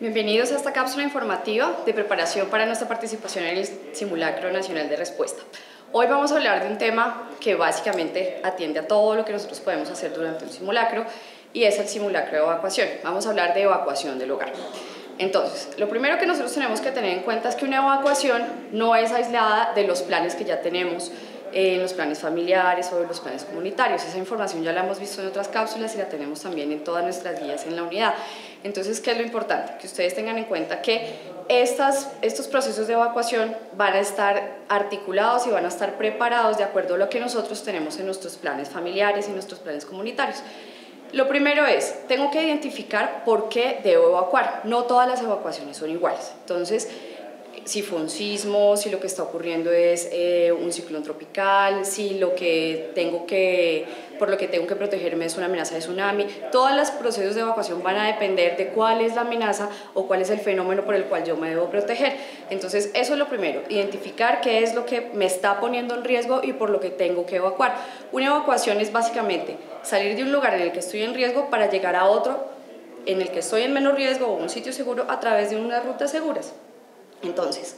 Bienvenidos a esta cápsula informativa de preparación para nuestra participación en el Simulacro Nacional de Respuesta. Hoy vamos a hablar de un tema que básicamente atiende a todo lo que nosotros podemos hacer durante un simulacro y es el simulacro de evacuación. Vamos a hablar de evacuación del hogar. Entonces, lo primero que nosotros tenemos que tener en cuenta es que una evacuación no es aislada de los planes que ya tenemos en los planes familiares o en los planes comunitarios. Esa información ya la hemos visto en otras cápsulas y la tenemos también en todas nuestras guías en la unidad. Entonces, ¿qué es lo importante? Que ustedes tengan en cuenta que estos procesos de evacuación van a estar articulados y van a estar preparados de acuerdo a lo que nosotros tenemos en nuestros planes familiares y nuestros planes comunitarios. Lo primero es, tengo que identificar por qué debo evacuar. No todas las evacuaciones son iguales. Entonces, si fue un sismo, si lo que está ocurriendo es un ciclón tropical, si por lo que tengo que protegerme es una amenaza de tsunami, todos los procesos de evacuación van a depender de cuál es la amenaza o cuál es el fenómeno por el cual yo me debo proteger. Entonces, eso es lo primero, identificar qué es lo que me está poniendo en riesgo y por lo que tengo que evacuar. Una evacuación es básicamente salir de un lugar en el que estoy en riesgo para llegar a otro en el que estoy en menos riesgo o un sitio seguro a través de unas rutas seguras. Entonces,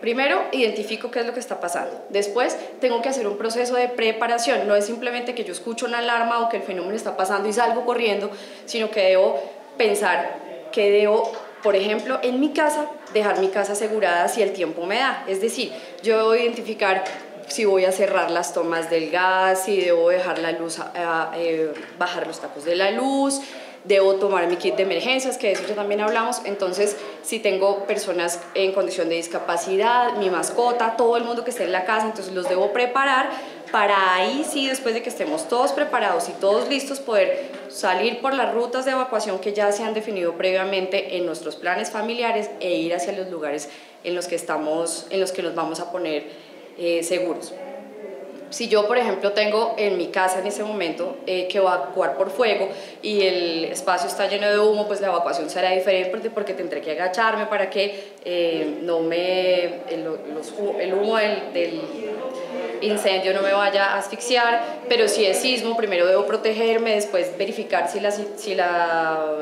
primero identifico qué es lo que está pasando. Después tengo que hacer un proceso de preparación. No es simplemente que yo escucho una alarma o que el fenómeno está pasando y salgo corriendo, sino que debo pensar que debo, por ejemplo, en mi casa, dejar mi casa asegurada si el tiempo me da. Es decir, yo debo identificar si voy a cerrar las tomas del gas, si debo dejar la luz, bajar los tacos de la luz. Debo tomar mi kit de emergencias, que de eso ya también hablamos. Entonces, si tengo personas en condición de discapacidad, mi mascota, todo el mundo que esté en la casa, entonces los debo preparar para ahí sí, después de que estemos todos preparados y todos listos, poder salir por las rutas de evacuación que ya se han definido previamente en nuestros planes familiares e ir hacia los lugares en los que nos vamos a poner seguros. Si yo, por ejemplo, tengo en mi casa en ese momento que evacuar por fuego y el espacio está lleno de humo, pues la evacuación será diferente porque tendré que agacharme para que el humo del incendio no me vaya a asfixiar. Pero si es sismo, primero debo protegerme, después verificar si la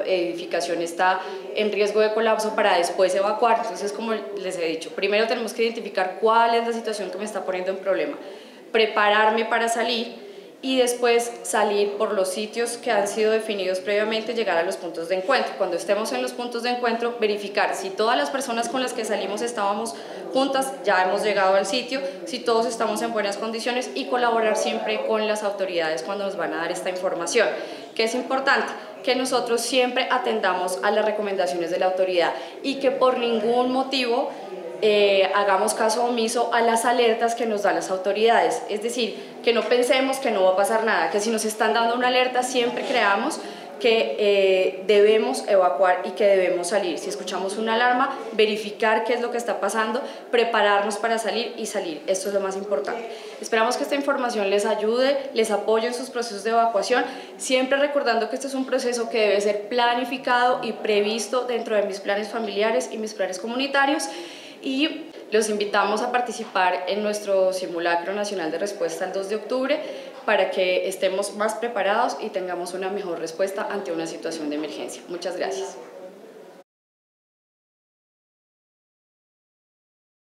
edificación está en riesgo de colapso para después evacuar. Entonces, como les he dicho, primero tenemos que identificar cuál es la situación que me está poniendo en problema, prepararme para salir y después salir por los sitios que han sido definidos previamente, llegar a los puntos de encuentro. Cuando estemos en los puntos de encuentro, verificar si todas las personas con las que salimos estábamos juntas, ya hemos llegado al sitio, si todos estamos en buenas condiciones y colaborar siempre con las autoridades cuando nos van a dar esta información. ¿Qué es importante? Que nosotros siempre atendamos a las recomendaciones de la autoridad y que por ningún motivo hagamos caso omiso a las alertas que nos dan las autoridades. Es decir, que no pensemos que no va a pasar nada, que si nos están dando una alerta siempre creamos que debemos evacuar y que debemos salir. Si escuchamos una alarma, verificar qué es lo que está pasando, prepararnos para salir y salir. Esto es lo más importante. Esperamos que esta información les ayude, les apoye en sus procesos de evacuación, siempre recordando que este es un proceso que debe ser planificado y previsto dentro de mis planes familiares y mis planes comunitarios. Y los invitamos a participar en nuestro Simulacro Nacional de Respuesta el 2 de octubre para que estemos más preparados y tengamos una mejor respuesta ante una situación de emergencia. Muchas gracias.